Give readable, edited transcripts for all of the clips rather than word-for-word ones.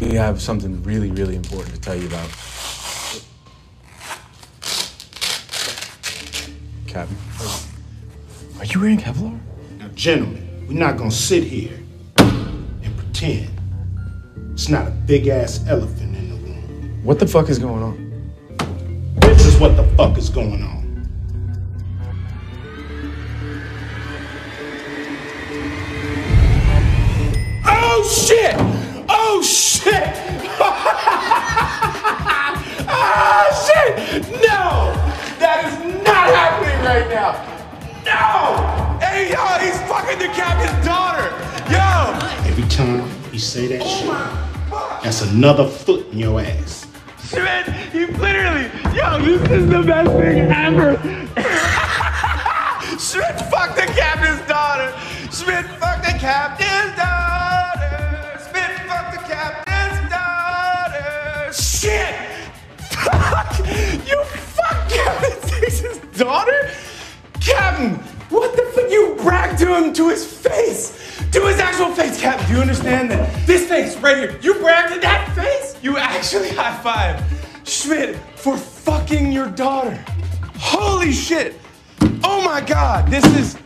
We have something really, really important to tell you about. Captain, are you wearing Kevlar? Now, gentlemen, we're not gonna sit here and pretend. It's not a big-ass elephant in the room. What the fuck is going on? This is what the fuck is going on. Oh, shit! Oh, shit! Oh, shit! No! That is not happening right now! No! Hey, yo, he's fucking the captain's daughter! Yo! Every time you say that shit, that's another foot in your ass. Schmidt, you literally, yo, this is the best thing ever! Schmidt fucked the captain's daughter! Schmidt fucked the captain's daughter! Shit! You fucked Captain Six's daughter? Captain, what the fuck? You bragged to him, to his face! To his actual face, Captain! Do you understand that? This face right here, you bragged to that face? You actually high-fived Schmidt for fucking your daughter. Holy shit! Oh my god, this is...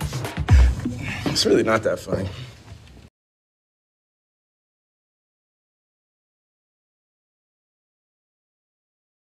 It's really not that funny.